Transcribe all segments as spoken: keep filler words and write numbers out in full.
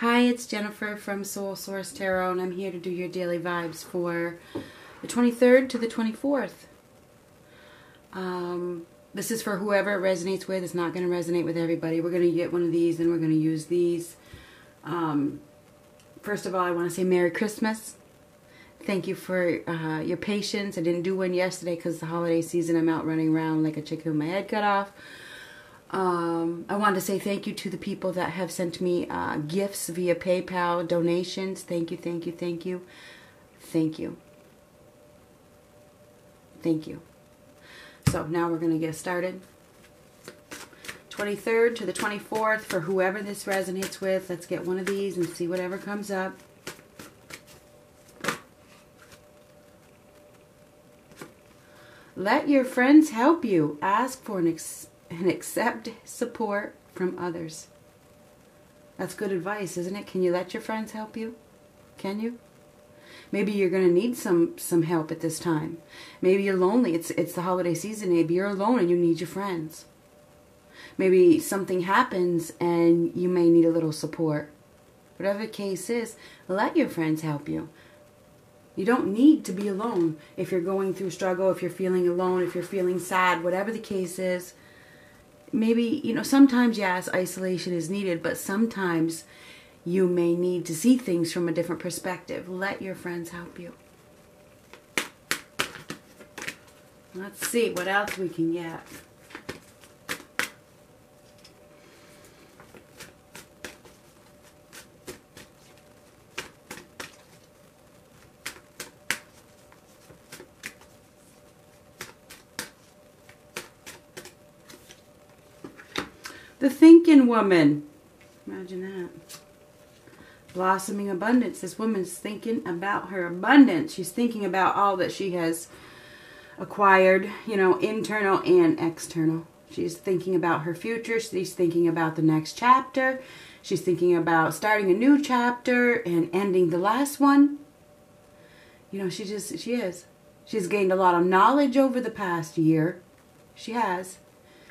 Hi, it's Jennifer from Soul Source Tarot, and I'm here to do your daily vibes for the twenty-third to the twenty-fourth. Um, this is for whoever it resonates with. It's not going to resonate with everybody. We're going to get one of these, and we're going to use these. Um, first of all, I want to say Merry Christmas. Thank you for uh, your patience. I didn't do one yesterday because the holiday season, I'm out running around like a chicken with my head cut off. Um, I wanted to say thank you to the people that have sent me uh, gifts via PayPal, donations. Thank you, thank you, thank you. Thank you. Thank you. So now we're going to get started. twenty-third to the twenty-fourth for whoever this resonates with. Let's get one of these and see whatever comes up. Let your friends help you. Ask for an experience and accept support from others. That's good advice, isn't it? Can you let your friends help you? Can you? Maybe you're going to need some some help at this time. Maybe you're lonely. It's it's the holiday season. Maybe you're alone and you need your friends. Maybe something happens and you may need a little support. Whatever the case is, let your friends help you. You don't need to be alone if you're going through struggle, if you're feeling alone, if you're feeling sad, whatever the case is. Maybe, you know, sometimes, yes, isolation is needed, but sometimes you may need to see things from a different perspective. Let your friends help you. Let's see what else we can get. The thinking woman. Imagine that. Blossoming abundance. This woman's thinking about her abundance. She's thinking about all that she has acquired, you know, internal and external. She's thinking about her future. She's thinking about the next chapter. She's thinking about starting a new chapter and ending the last one. You know, she just, she is. She's gained a lot of knowledge over the past year. She has.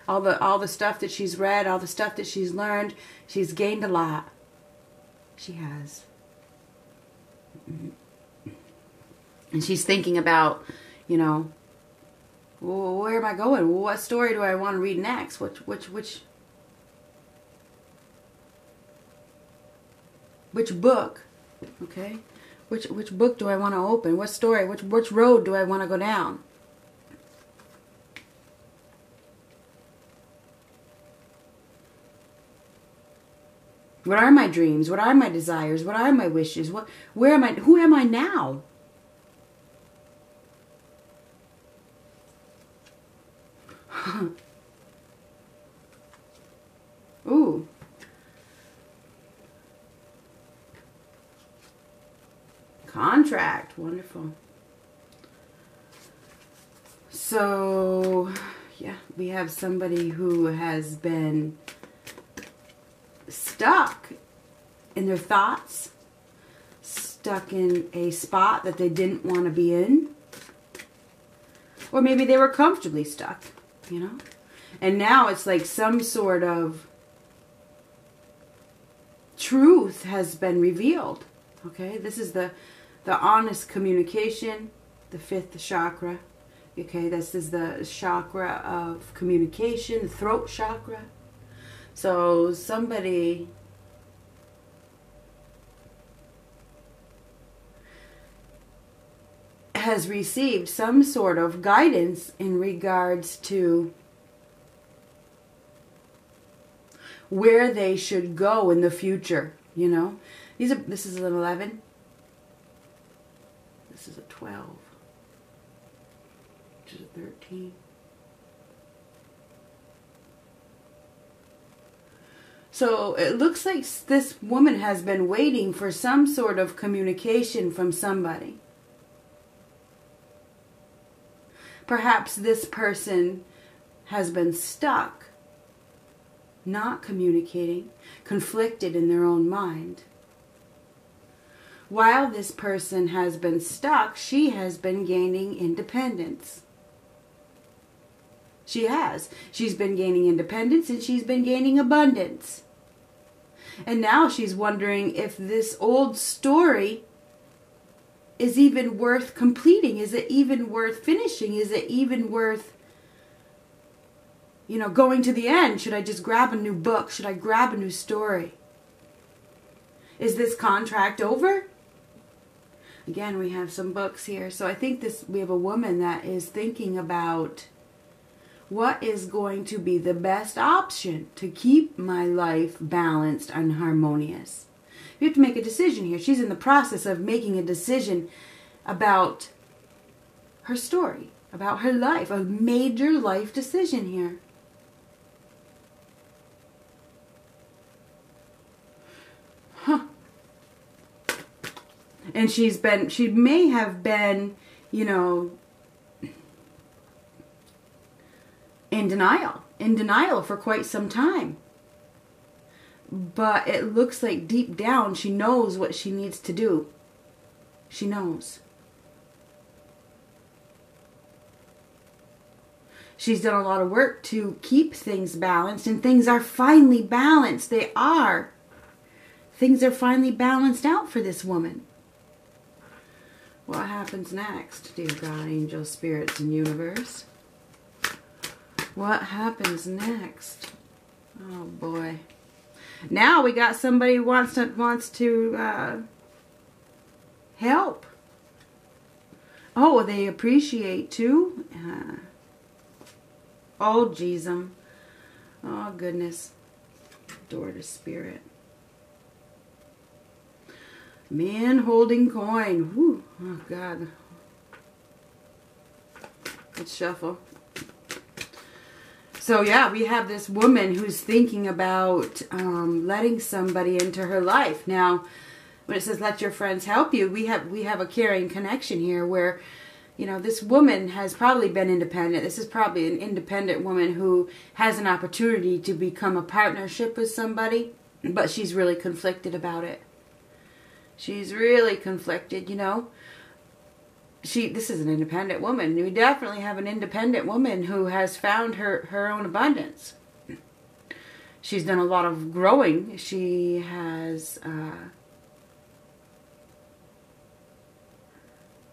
All the, all the stuff that she's read, all the stuff that she's learned, she's gained a lot. She has. And she's thinking about, you know, well, where am I going? Well, what story do I want to read next? Which, which, which, which book, okay? Which, which book do I want to open? What story, which, which road do I want to go down? What are my dreams? What are my desires? What are my wishes? What, where am I? Who am I now? Ooh. Contract. Wonderful. So, yeah, we have somebody who has been stuck in their thoughts, stuck in a spot that they didn't want to be in, or maybe they were comfortably stuck, you know, and now it's like some sort of truth has been revealed. Okay, this is the the honest communication, the fifth chakra. Okay, this is the chakra of communication, the throat chakra. So somebody has received some sort of guidance in regards to where they should go in the future, you know? These are, this is an eleven. This is a twelve. This is a thirteen. So it looks like this woman has been waiting for some sort of communication from somebody. Perhaps this person has been stuck, not communicating, conflicted in their own mind. While this person has been stuck, she has been gaining independence. She has. She's been gaining independence and she's been gaining abundance. And now she's wondering if this old story is even worth completing. Is it even worth finishing? Is it even worth, you know, going to the end? Should I just grab a new book? Should I grab a new story? Is this contract over? Again, we have some books here. So I think this, we have a woman that is thinking about what is going to be the best option to keep my life balanced and harmonious. You have to make a decision here. She's in the process of making a decision about her story, about her life, a major life decision here. Huh. And she's been, she may have been, you know, in denial, in denial for quite some time. But it looks like deep down she knows what she needs to do. She knows. She's done a lot of work to keep things balanced, and things are finally balanced. They are. Things are finally balanced out for this woman. What happens next, dear God, angels, spirits, and universe? What happens next? Oh, boy. Now we got somebody who wants to, wants to uh, help. Oh, they appreciate too. Uh, oh, Jesus. Oh, goodness. Door to spirit. Man holding coin. Whew. Oh, God. Let's shuffle. So yeah, we have this woman who's thinking about um, letting somebody into her life. Now, when it says let your friends help you, we have we have a caring connection here where, you know, this woman has probably been independent. This is probably an independent woman who has an opportunity to become a partnership with somebody, but she's really conflicted about it. She's really conflicted, you know. She, this is an independent woman. We definitely have an independent woman who has found her, her own abundance. She's done a lot of growing. She has uh,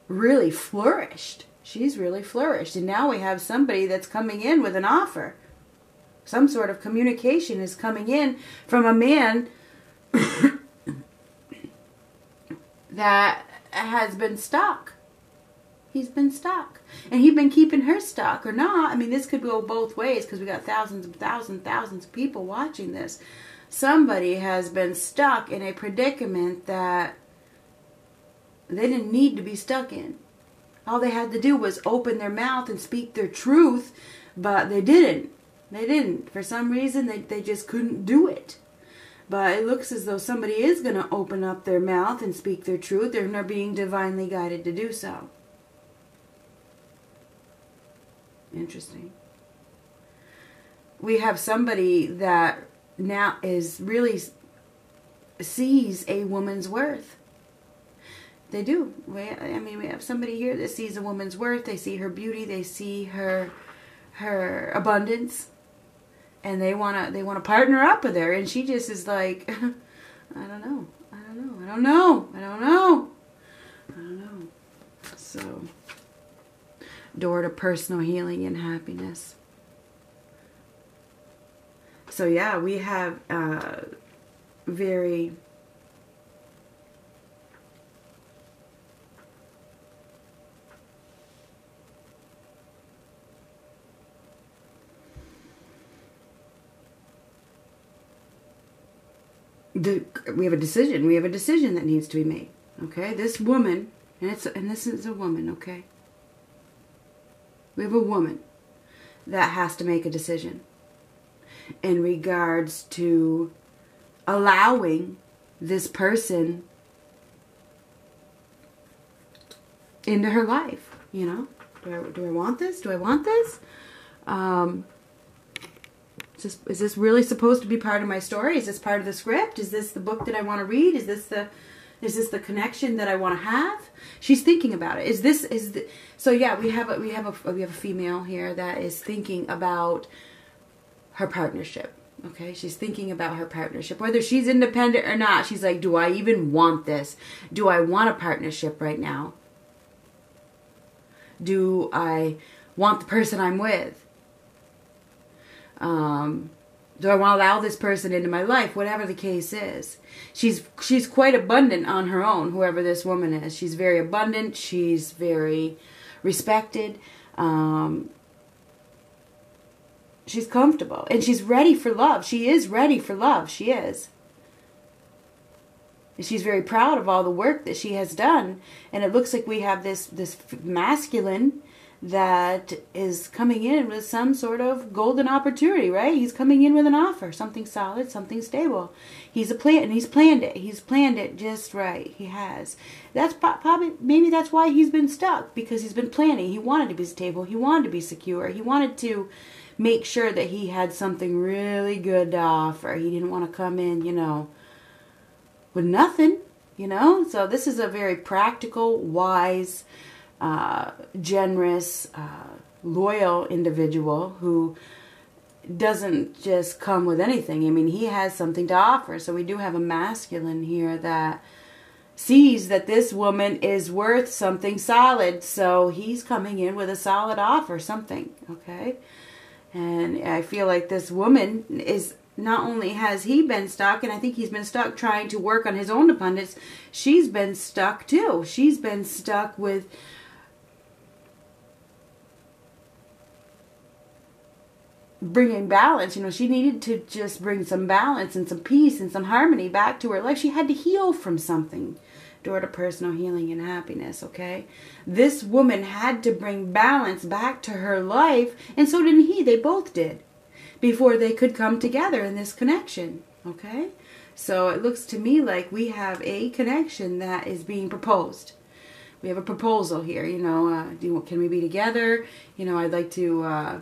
really flourished. She's really flourished. And now we have somebody that's coming in with an offer. Some sort of communication is coming in from a man that has been stuck. He's been stuck. And he's been keeping her stuck or not. I mean, this could go both ways because we got thousands and thousands thousands of people watching this. Somebody has been stuck in a predicament that they didn't need to be stuck in. All they had to do was open their mouth and speak their truth, but they didn't. They didn't. For some reason, they, they just couldn't do it. But it looks as though somebody is going to open up their mouth and speak their truth. They're not being divinely guided to do so. Interesting. We have somebody that now is really sees a woman's worth. They do. We, I mean, we have somebody here that sees a woman's worth. They see her beauty. They see her her abundance, and they wanna they wanna partner up with her. And she just is like, I don't know. I don't know. I don't know. I don't know. I don't know. So. Door to personal healing and happiness. So yeah, we have uh, very the we have a decision. We have a decision that needs to be made. Okay, this woman, and it's and this is a woman. Okay. We have a woman that has to make a decision in regards to allowing this person into her life. You know, do I, do I want this? Do I want this? Um, is this? Is this really supposed to be part of my story? Is this part of the script? Is this the book that I want to read? Is this the... Is this the connection that I want to have? She's thinking about it. Is this is the, so? Yeah, we have a, we have a we have a female here that is thinking about her partnership. Okay, she's thinking about her partnership, whether she's independent or not. She's like, do I even want this? Do I want a partnership right now? Do I want the person I'm with? Um, do I want to allow this person into my life? Whatever the case is. She's, she's quite abundant on her own, whoever this woman is. She's very abundant. She's very respected. Um... She's comfortable and she's ready for love. She is ready for love. She is. And she's very proud of all the work that she has done. And it looks like we have this, this masculine that is coming in with some sort of golden opportunity, right? He's coming in with an offer, something solid, something stable. He's a plan and he's planned it. He's planned it just right. He has. That's probably, maybe that's why he's been stuck, because he's been planning. He wanted to be stable. He wanted to be secure. He wanted to make sure that he had something really good to offer. He didn't want to come in, you know, with nothing, you know. So this is a very practical, wise, uh, generous, uh, loyal individual who doesn't just come with anything. I mean, he has something to offer. So we do have a masculine here that sees that this woman is worth something solid. So he's coming in with a solid offer, something, okay? And I feel like this woman is, not only has he been stuck, and I think he's been stuck trying to work on his own abundance, she's been stuck too. She's been stuck with bringing balance. You know, she needed to just bring some balance and some peace and some harmony back to her life. She had to heal from something. Door to personal healing and happiness, okay? This woman had to bring balance back to her life, and so didn't he. They both did before they could come together in this connection, okay? So it looks to me like we have a connection that is being proposed. We have a proposal here, you know, uh, do you, can we be together? You know, I'd like to, uh,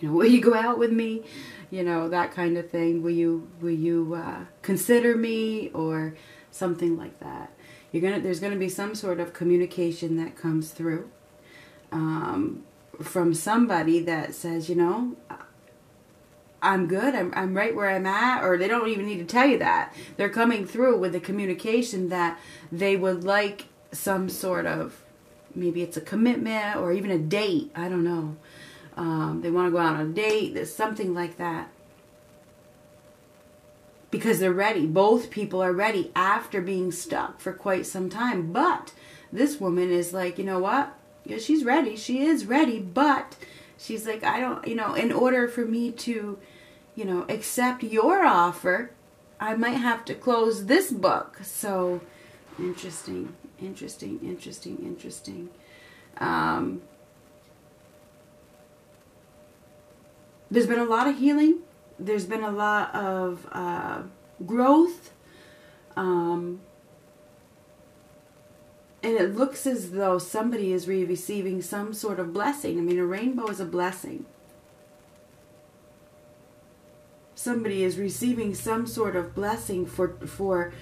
you know, will you go out with me? You know, that kind of thing. Will you, will you uh, consider me? Or something like that. You're gonna, there's gonna be some sort of communication that comes through um, from somebody that says, you know, I'm good. I'm, I'm right where I'm at. Or they don't even need to tell you that. They're coming through with the communication that they would like some sort of, maybe it's a commitment or even a date. I don't know. Um, they want to go out on a date. Something like that. Because they're ready. Both people are ready after being stuck for quite some time. But this woman is like, you know what? Yeah, she's ready. She is ready. But she's like, I don't, you know, in order for me to, you know, accept your offer, I might have to close this book. So interesting, interesting, interesting, interesting. Um, there's been a lot of healing. There's been a lot of uh, growth, um, and it looks as though somebody is receiving some sort of blessing. I mean, a rainbow is a blessing. Somebody is receiving some sort of blessing for for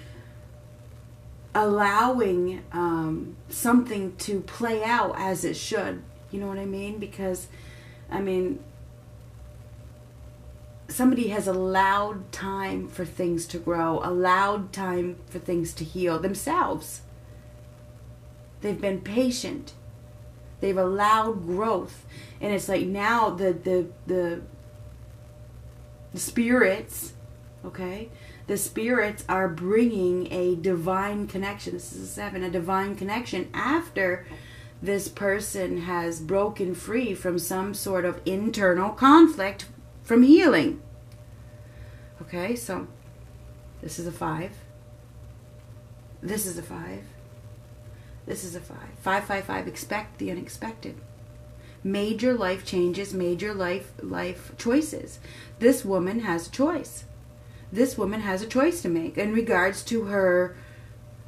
allowing um, something to play out as it should. You know what I mean? Because, I mean, somebody has allowed time for things to grow, allowed time for things to heal themselves. They've been patient. They've allowed growth. And it's like now the, the, the, the spirits, okay, the spirits are bringing a divine connection. This is a seven, a divine connection after this person has broken free from some sort of internal conflict from healing. Okay, so this is a five. This is a five. This is a five. Five, five, five. Expect the unexpected. Major life changes, major life life choices. This woman has a choice. This woman has a choice to make in regards to her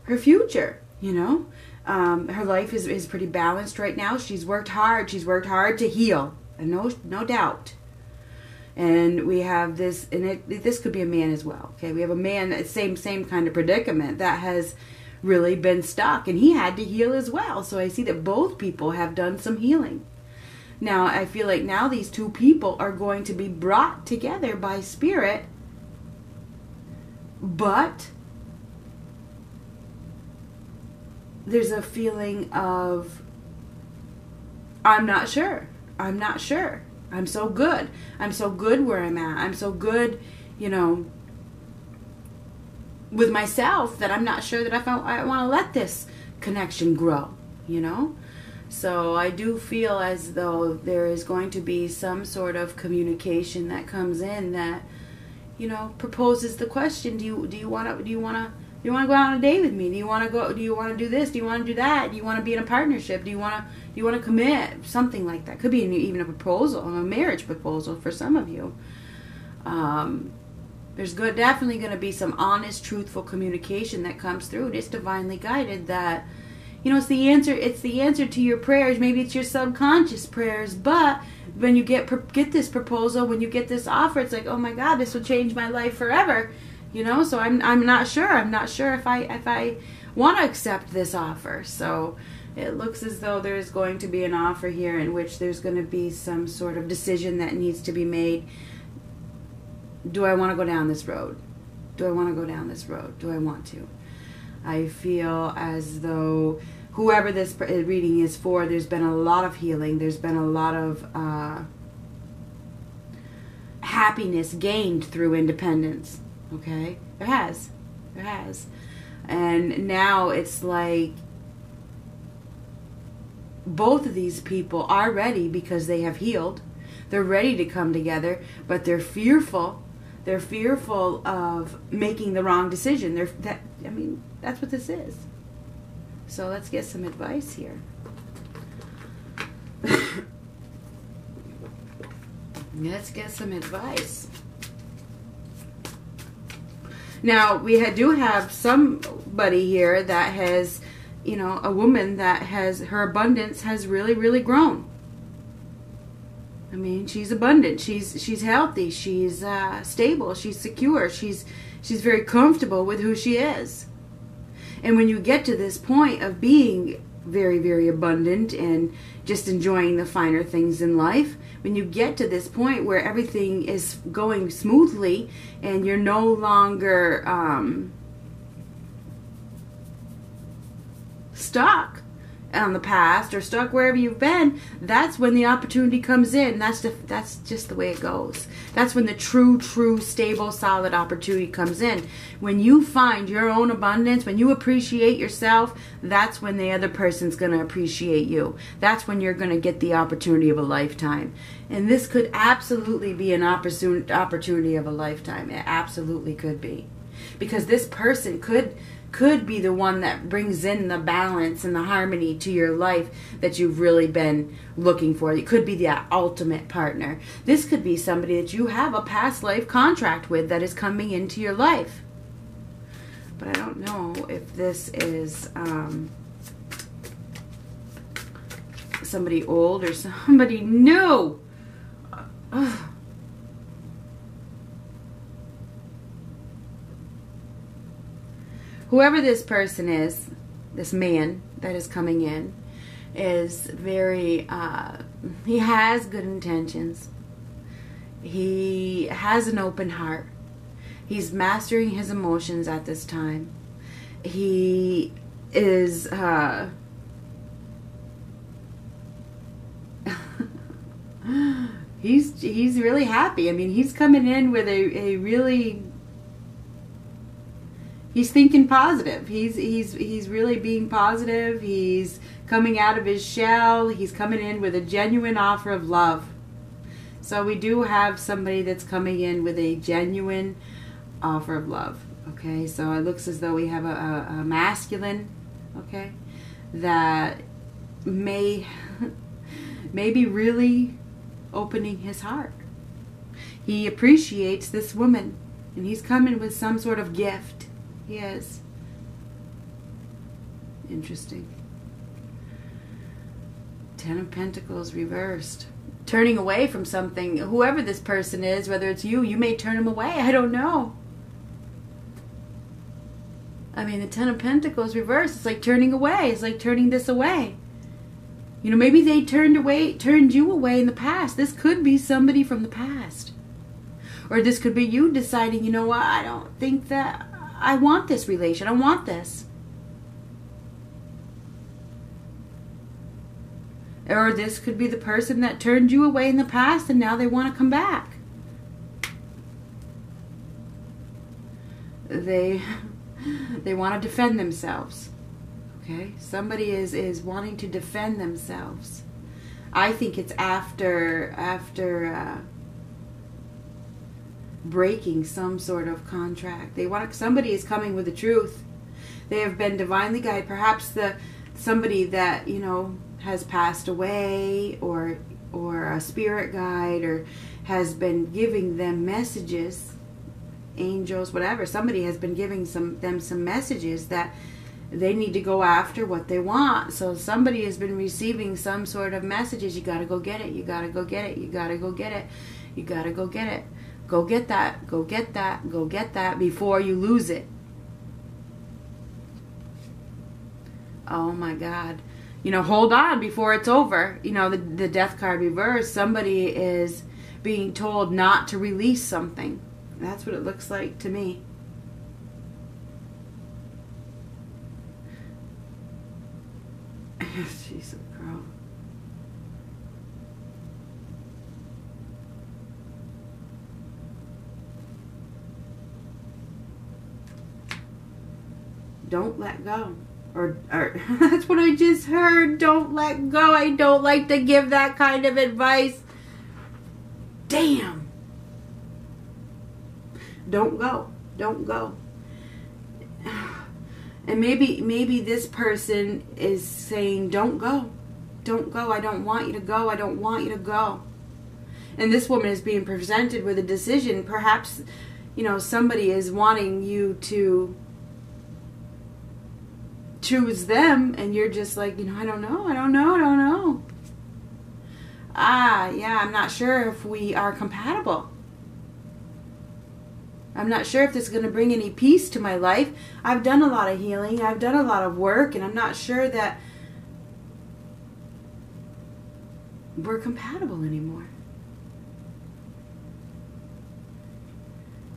her future, you know. Um, her life is, is pretty balanced right now. She's worked hard. She's worked hard to heal. And no no doubt. And we have this, and it, this could be a man as well. Okay, we have a man that same same kind of predicament that has really been stuck, and he had to heal as well. So I see that both people have done some healing. Now, I feel like now these two people are going to be brought together by spirit, but there's a feeling of, I'm not sure. I'm not sure. I'm so good. I'm so good where I'm at. I'm so good, you know, with myself that I'm not sure that I, I want to let this connection grow, you know? So I do feel as though there is going to be some sort of communication that comes in that, you know, proposes the question, do you do you want to do you want to do you want to go out on a date with me? Do you want to go do you want to do this? Do you want to do that? Do you want to be in a partnership? Do you want to do you want to commit? Something like that. Could be even a proposal, a marriage proposal for some of you. Um There's good, definitely going to be some honest, truthful communication that comes through. It is divinely guided that, you know, it's the answer. It's the answer to your prayers. Maybe it's your subconscious prayers. But when you get get this proposal, when you get this offer, it's like, oh my God, this will change my life forever. You know, so I'm I'm not sure. I'm not sure if I if I want to accept this offer. So it looks as though there is going to be an offer here in which there's going to be some sort of decision that needs to be made. Do I want to go down this road? Do I want to go down this road? Do I want to? I feel as though whoever this reading is for, there's been a lot of healing. There's been a lot of uh, happiness gained through independence. Okay? There has. There has. And now it's like both of these people are ready because they have healed. They're ready to come together, but they're fearful. They're fearful of making the wrong decision. They're, that, I mean, that's what this is. So let's get some advice here. Let's get some advice. Now, we do have somebody here that has, you know, a woman that has, her abundance has really, really grown. I mean, she's abundant. She's she's healthy. She's uh, stable. She's secure. She's she's very comfortable with who she is. And when you get to this point of being very, very abundant and just enjoying the finer things in life, when you get to this point where everything is going smoothly and you're no longer um, stuck on the past or stuck wherever you've been, that's when the opportunity comes in. That's the, that's just the way it goes. That's when the true, true, stable, solid opportunity comes in. When you find your own abundance, when you appreciate yourself, that's when the other person's going to appreciate you. That's when you're going to get the opportunity of a lifetime. And this could absolutely be an opportunity of a lifetime. It absolutely could be. Because this person could could be the one that brings in the balance and the harmony to your life that you've really been looking for. It could be the ultimate partner. This could be somebody that you have a past life contract with that is coming into your life. But I don't know if this is um, somebody old or somebody new. Ugh. Whoever this person is, this man that is coming in, is very, uh, he has good intentions. He has an open heart. He's mastering his emotions at this time. He is, uh, he's, he's really happy. I mean, he's coming in with a, a really... He's thinking positive. He's he's he's really being positive. He's coming out of his shell. He's coming in with a genuine offer of love. So we do have somebody that's coming in with a genuine offer of love. Okay, so it looks as though we have a, a, a masculine, okay, that may may be really opening his heart. He appreciates this woman, and he's coming with some sort of gift. Yes. Interesting. Ten of Pentacles reversed. Turning away from something. Whoever this person is, whether it's you, you may turn him away. I don't know. I mean, the Ten of Pentacles reversed. It's like turning away. It's like turning this away. You know, maybe they turned away, turned you away in the past. This could be somebody from the past. Or this could be you deciding, you know what, I don't think that I want this relation. I want this. Or this could be the person that turned you away in the past and now they want to come back. They, they want to defend themselves. Okay? Somebody is, is wanting to defend themselves. I think it's after, after, uh, breaking some sort of contract. They want somebody is coming with the truth. They have been divinely guided. Perhaps the somebody that you know has passed away, or or a spirit guide, or has been giving them messages, angels, whatever. Somebody has been giving some them some messages that they need to go after what they want. So somebody has been receiving some sort of messages. You gotta go get it. You gotta go get it. You gotta go get it. You gotta go get it. Go get that, go get that, go get that before you lose it. Oh my God. You know, hold on before it's over. You know, the, the death card reversed. Somebody is being told not to release something. That's what it looks like to me. Jesus, girl. Don't let go. Or, or that's what I just heard. Don't let go. I don't like to give that kind of advice. Damn. Don't go. Don't go. And maybe, maybe this person is saying, don't go. Don't go. I don't want you to go. I don't want you to go. And this woman is being presented with a decision. Perhaps, you know, somebody is wanting you to choose them, and you're just like, you know, I don't know, I don't know, I don't know. Ah, yeah, I'm not sure if we are compatible. I'm not sure if this is going to bring any peace to my life. I've done a lot of healing, I've done a lot of work, and I'm not sure that we're compatible anymore.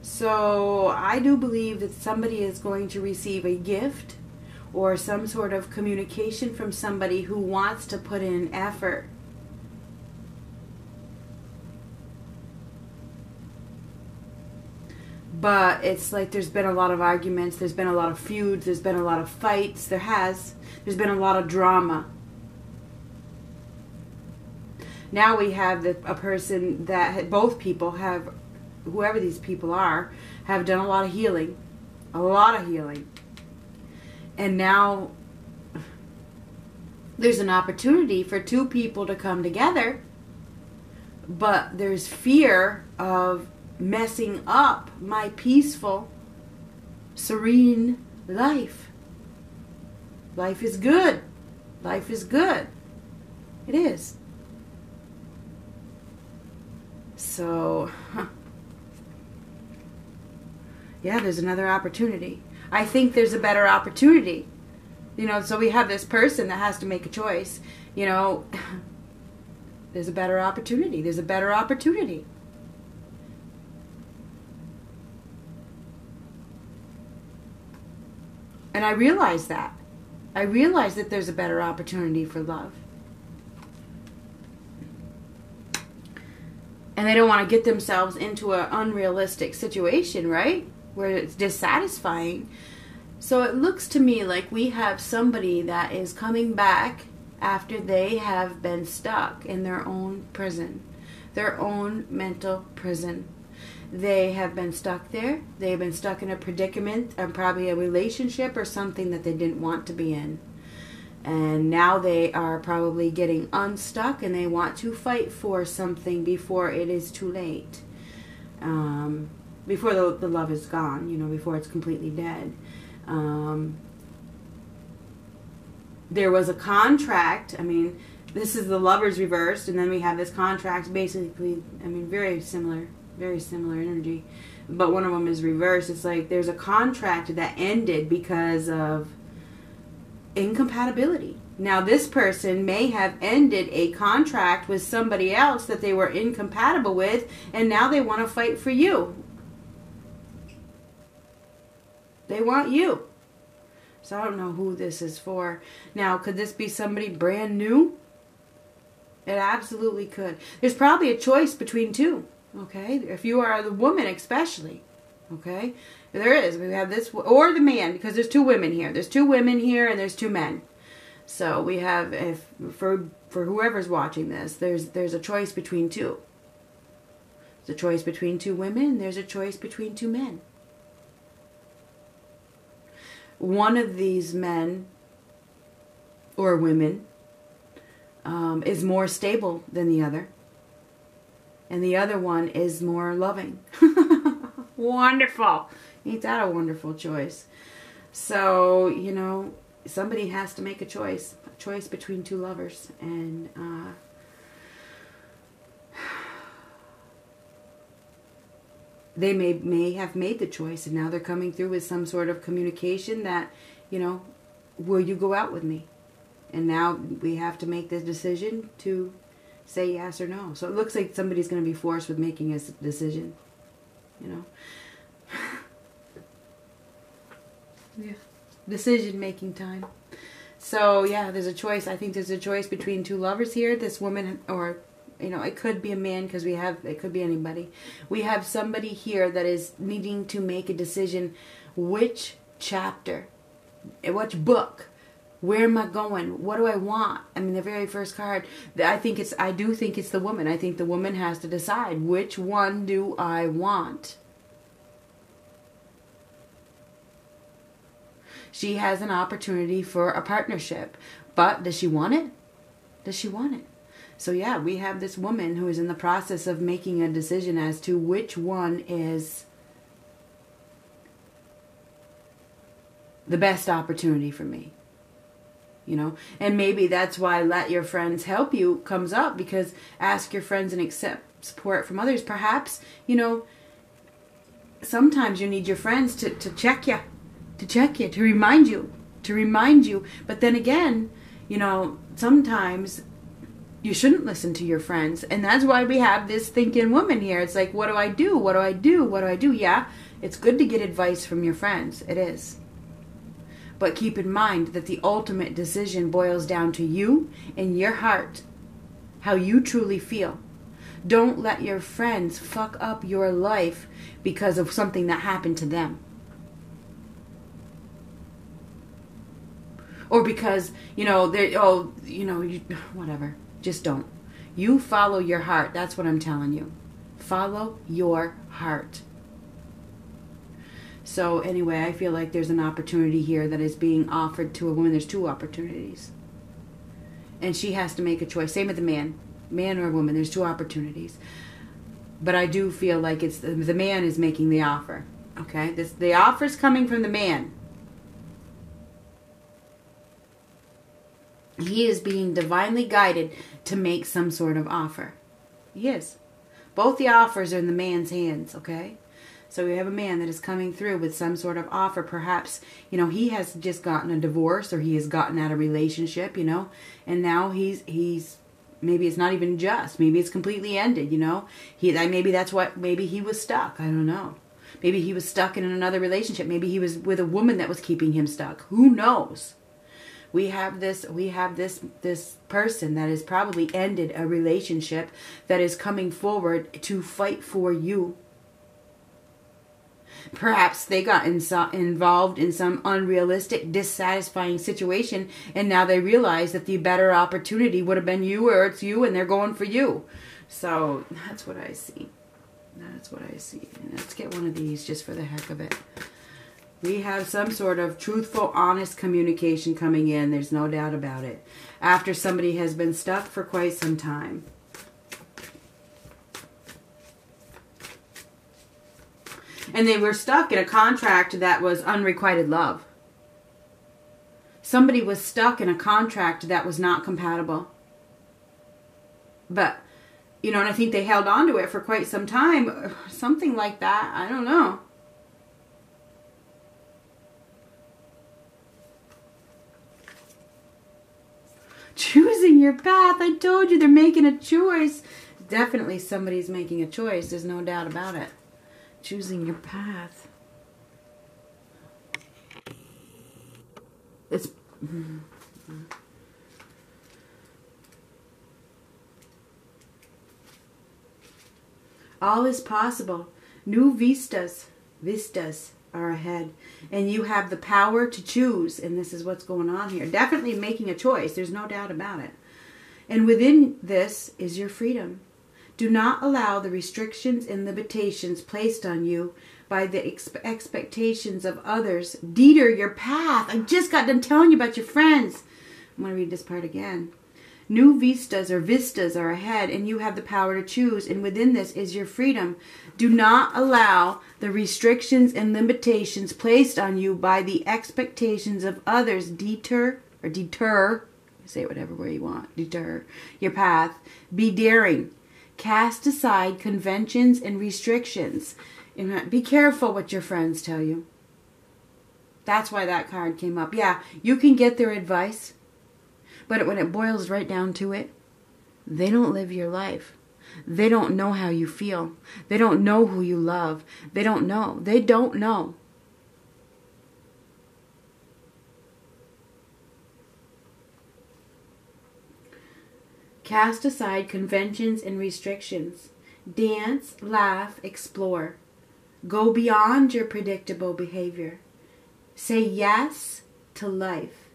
So I do believe that somebody is going to receive a gift or some sort of communication from somebody who wants to put in effort. But it's like there's been a lot of arguments, there's been a lot of feuds, there's been a lot of fights, there has. There's been a lot of drama. Now we have the, a person that both people have, whoever these people are, have done a lot of healing. A lot of healing. And now there's an opportunity for two people to come together, but there's fear of messing up my peaceful, serene life. Life is good. Life is good. It is. So, huh. Yeah, there's another opportunity. I think there's a better opportunity, you know, so we have this person that has to make a choice, you know, there's a better opportunity, there's a better opportunity. And I realize that. I realize that there's a better opportunity for love. And they don't want to get themselves into an unrealistic situation, right? Where it's dissatisfying. So it looks to me like we have somebody that is coming back after they have been stuck in their own prison, their own mental prison. They have been stuck there. They've been stuck in a predicament and probably a relationship or something that they didn't want to be in. And now they are probably getting unstuck and they want to fight for something before it is too late. Um, Before the, the love is gone, you know, before it's completely dead. Um, there was a contract. I mean, this is the lovers reversed, and then we have this contract. Basically, I mean, very similar, very similar energy. But one of them is reversed. It's like there's a contract that ended because of incompatibility. Now, this person may have ended a contract with somebody else that they were incompatible with, and now they want to fight for you. They want you. So I don't know who this is for. Now, could this be somebody brand new? It absolutely could. There's probably a choice between two, okay? If you are the woman especially, okay? There is. We have this, or the man, because there's two women here. There's two women here, and there's two men. So we have, if for for whoever's watching this, there's there's a choice between two. There's a choice between two women. There's a choice between two men. One of these men or women um, is more stable than the other, and the other one is more loving. Wonderful. Ain't that a wonderful choice? So, you know, somebody has to make a choice, a choice between two lovers, and uh, they may, may have made the choice, and now they're coming through with some sort of communication that, you know, will you go out with me? And now we have to make the decision to say yes or no. So it looks like somebody's going to be forced with making a decision, you know. Yeah. Decision making time. So yeah, there's a choice. I think there's a choice between two lovers here. This woman, or, you know, it could be a man, because we have, it could be anybody. We have somebody here that is needing to make a decision. Which chapter? Which book? Where am I going? What do I want? I mean, the very first card, I think it's, I do think it's the woman. I think the woman has to decide, which one do I want? She has an opportunity for a partnership, but does she want it? Does she want it? So yeah, we have this woman who is in the process of making a decision as to which one is the best opportunity for me. You know, and maybe that's why let your friends help you comes up, because ask your friends and accept support from others. Perhaps, you know, sometimes you need your friends to, to check you, to check you, to remind you, to remind you. But then again, you know, sometimes you shouldn't listen to your friends. And that's why we have this thinking woman here. It's like, what do I do? What do I do? What do I do? Yeah, it's good to get advice from your friends. It is. But keep in mind that the ultimate decision boils down to you and your heart, how you truly feel. Don't let your friends fuck up your life because of something that happened to them. Or because, you know, they, oh, you know, you, whatever. Just don't. You follow your heart. That's what I'm telling you. Follow your heart. So anyway, I feel like there's an opportunity here that is being offered to a woman. There's two opportunities. And she has to make a choice. Same with the man. Man or woman. There's two opportunities. But I do feel like it's the, the man is making the offer. Okay? This, the offer's coming from the man. He is being divinely guided to make some sort of offer. He is. Both the offers are in the man's hands, okay? So we have a man that is coming through with some sort of offer. Perhaps, you know, he has just gotten a divorce, or he has gotten out of a relationship, you know, and now he's, he's, maybe it's not even just, maybe it's completely ended, you know, he, maybe that's what, maybe he was stuck. I don't know. Maybe he was stuck in another relationship. Maybe he was with a woman that was keeping him stuck. Who knows? We have this, we have this, this person that has probably ended a relationship that is coming forward to fight for you. Perhaps they got inso involved in some unrealistic, dissatisfying situation, and now they realize that the better opportunity would have been you, or it's you, and they're going for you. So that's what I see. That's what I see. And let's get one of these just for the heck of it. We have some sort of truthful, honest communication coming in. There's no doubt about it. After somebody has been stuck for quite some time. And they were stuck in a contract that was unrequited love. Somebody was stuck in a contract that was not compatible. But, you know, and I think they held on to it for quite some time. Something like that. I don't know. your path. I told you they're making a choice. Definitely somebody's making a choice. There's no doubt about it. Choosing your path. It's... all is possible. New vistas. Vistas are ahead. And you have the power to choose. And this is what's going on here. Definitely making a choice. There's no doubt about it. And within this is your freedom. Do not allow the restrictions and limitations placed on you by the ex expectations of others deter your path. I just got done telling you about your friends. I'm going to read this part again. New vistas or vistas are ahead, and you have the power to choose, and within this is your freedom. Do not allow the restrictions and limitations placed on you by the expectations of others deter or deter, say it whatever way you want, deter your path. Be daring. Cast aside conventions and restrictions. And be careful what your friends tell you. That's why that card came up. Yeah, you can get their advice. But when it boils right down to it, they don't live your life. They don't know how you feel. They don't know who you love. They don't know. They don't know. Cast aside conventions and restrictions. Dance, laugh, explore. Go beyond your predictable behavior. Say yes to life.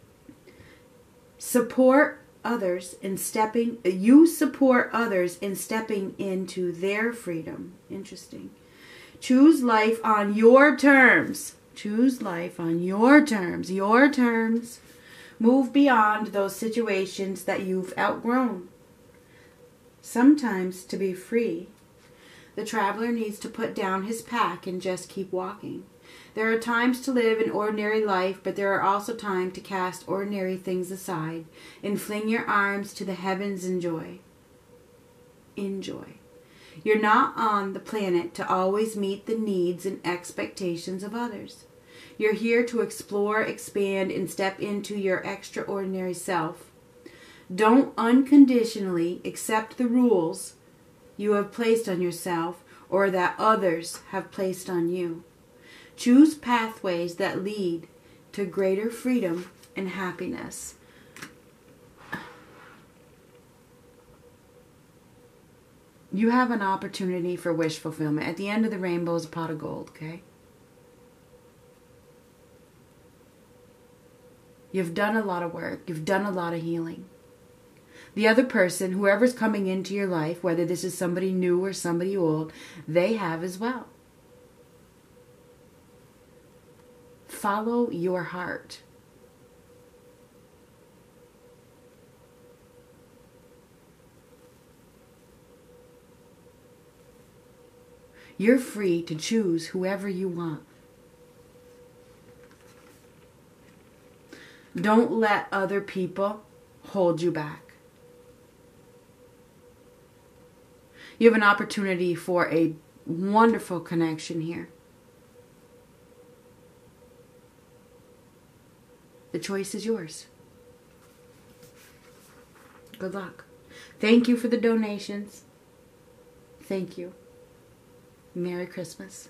Support others in stepping, you support others in stepping into their freedom. Interesting. Choose life on your terms. Choose life on your terms, your terms. Move beyond those situations that you've outgrown. Sometimes to be free, the traveler needs to put down his pack and just keep walking. There are times to live an ordinary life, but there are also times to cast ordinary things aside and fling your arms to the heavens and joy. Enjoy. You're not on the planet to always meet the needs and expectations of others. You're here to explore, expand, and step into your extraordinary self. Don't unconditionally accept the rules you have placed on yourself or that others have placed on you. Choose pathways that lead to greater freedom and happiness. You have an opportunity for wish fulfillment. At the end of the rainbow is a pot of gold, okay? You've done a lot of work. You've done a lot of healing. The other person, whoever's coming into your life, whether this is somebody new or somebody old, they have as well. Follow your heart. You're free to choose whoever you want. Don't let other people hold you back. You have an opportunity for a wonderful connection here. The choice is yours. Good luck. Thank you for the donations. Thank you. Merry Christmas.